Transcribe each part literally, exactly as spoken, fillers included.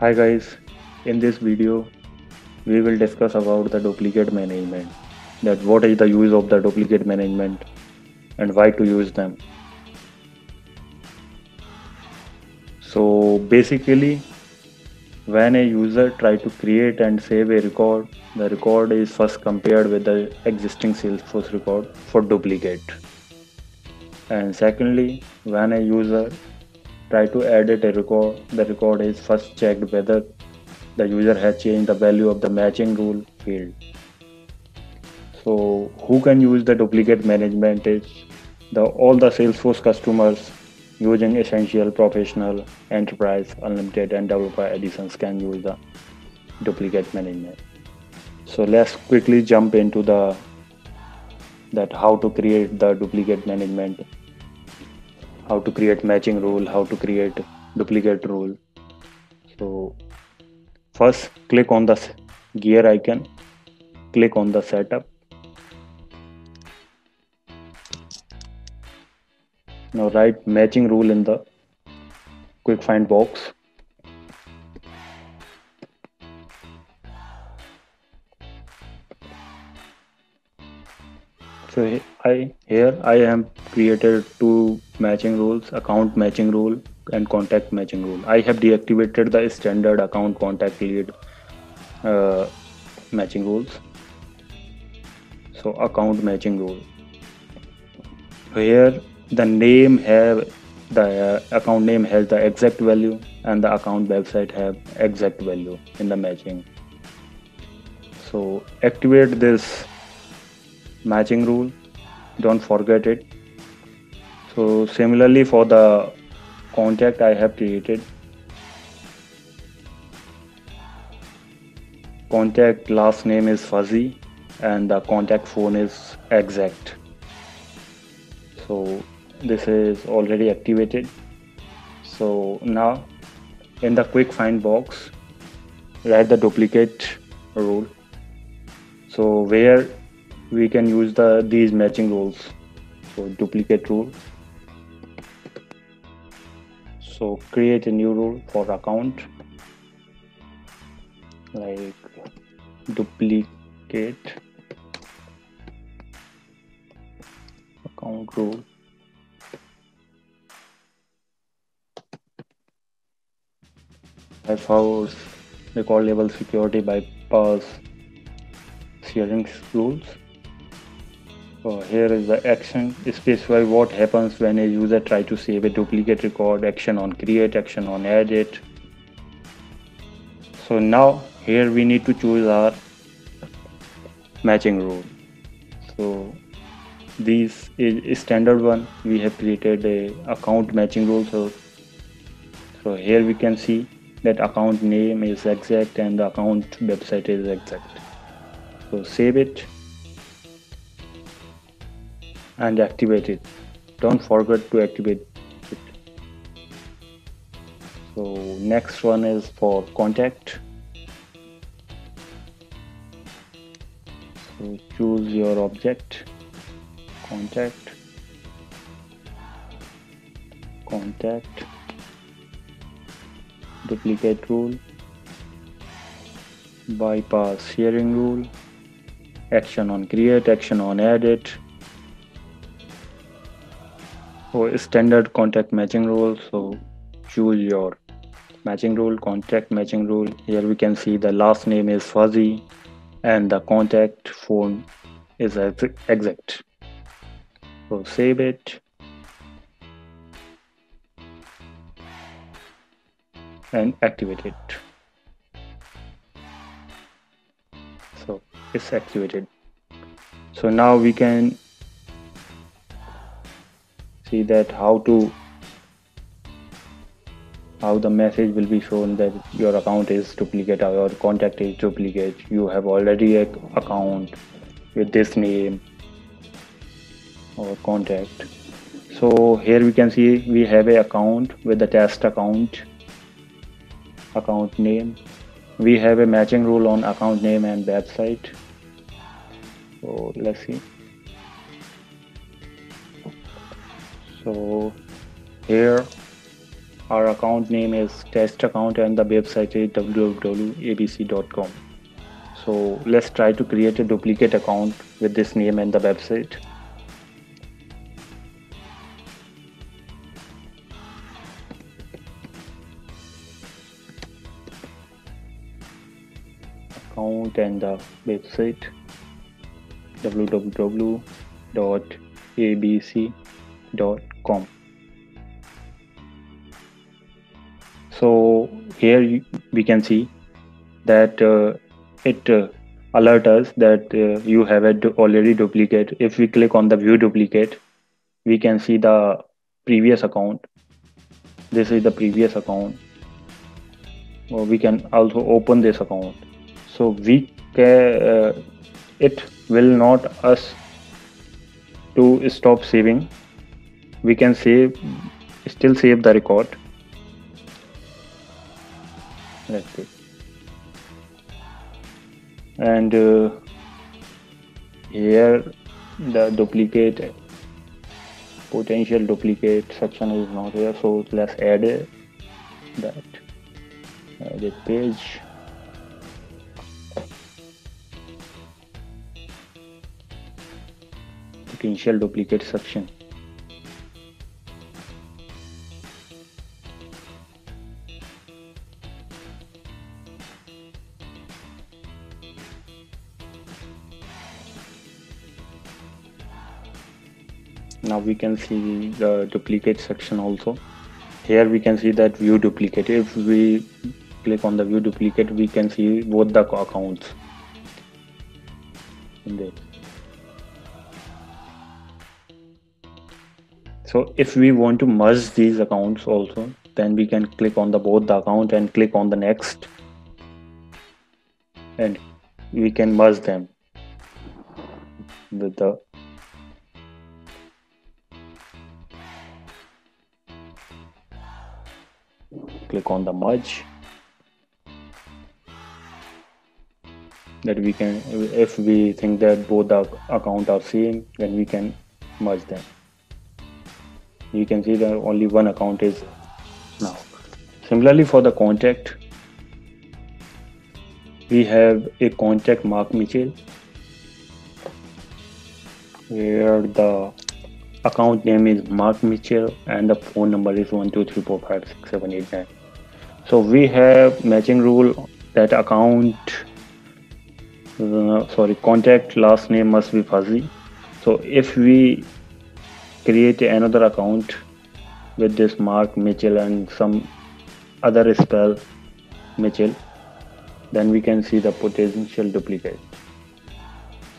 Hi guys, in this video we will discuss about the duplicate management, that what is the use of the duplicate management and why to use them. So basically when a user tries to create and save a record, the record is first compared with the existing Salesforce record for duplicate. And secondly, when a user tries to edit a record, the record is first checked whether the user has changed the value of the matching rule field. So who can use the duplicate management is the all the Salesforce customers using Essential, Professional, Enterprise, Unlimited and Developer Editions can use the duplicate management. So let's quickly jump into the that how to create the duplicate management, how to create matching rule, how to create duplicate rule. So first click on the gear icon, click on the setup. Now write matching rule in the quick find box. So I here I have created two matching rules, account matching rule and contact matching rule. I have deactivated the standard account contact lead uh, matching rules. So account matching rule. Here the name have the uh, account name has the exact value and the account website have exact value in the matching. So activate this matching rule, don't forget it. So similarly for the contact I have created contact last name is fuzzy and the contact phone is exact. So this is already activated. So now in the quick find box write the duplicate rule, so where we can use the these matching rules. So duplicate rule, so create a new rule for account like duplicate account rule. five hours record level security bypass sharing rules. So here is the action. Specify what happens when a user tries to save a duplicate record, action on create, action on edit. So now here we need to choose our matching rule. So this is standard one. We have created a account matching rule. So, so here we can see that account name is exact and the account website is exact. So save it and activate it. Don't forget to activate it. So next one is for contact. So choose your object, contact, contact, duplicate rule, bypass sharing rule, action on create, action on edit. So standard contact matching rule. So choose your matching rule, contact matching rule. Here we can see the last name is fuzzy and the contact phone is exact. So save it and activate it. So it's activated. So now we can see that how to how the message will be shown that your account is duplicate or your contact is duplicate. You have already an account with this name or contact. So here we can see we have an account with the test account account name. We have a matching rule on account name and website. So let's see. So here Our account name is test account and the website is w w w dot a b c dot com. So let's try to create a duplicate account with this name and the website. Account and the website w w w dot a b c dot com. So here we can see that uh, it uh, alert us that uh, you have a du already duplicate. If we click on the view duplicate, we can see the previous account. This is the previous account. Or we can also open this account. So we uh, it will not us to stop saving. We can save, still save the record. Let's see. And uh, here the duplicate potential duplicate section is not here, so let's add uh, that edit page. Potential duplicate section. Now we can see the duplicate section also. Here we can see that view duplicate. If we click on the view duplicate, we can see both the accounts in there. So if we want to merge these accounts also, then we can click on the both the account and click on the next, and we can merge them with the click on the merge, that we can, if we think that both the accounts are same, then we can merge them. You can see that only one account is now. Similarly for the contact, we have a contact Mark Mitchell, where the account name is Mark Mitchell and the phone number is one two three four five six seven eight nine. So we have matching rule that account uh, sorry contact last name must be fuzzy. So if we create another account with this Mark Mitchell and some other spell Mitchell, then we can see the potential duplicate.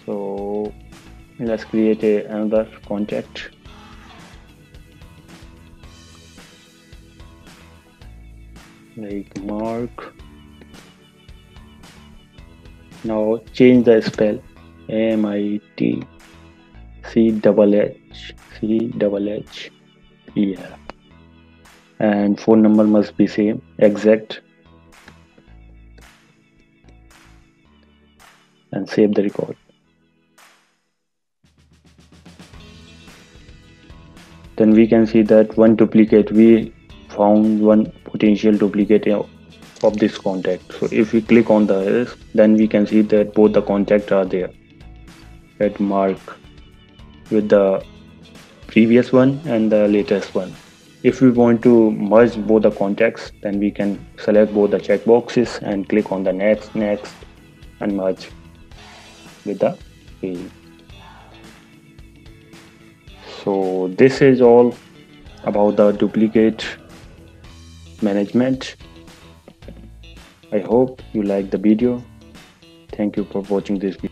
So let's create a, another contact. Like Mark. Now change the spell. M I T C H H E R. And phone number must be same, exact. And save the record. Then we can see that one duplicate, we found one potential duplicate of this contact. So if we click on this, then we can see that both the contacts are there. That Mark with the previous one and the latest one. If we want to merge both the contacts, then we can select both the checkboxes and click on the next, next, and merge with the page. So this is all about the duplicate management. I hope you like the video. Thank you for watching this video.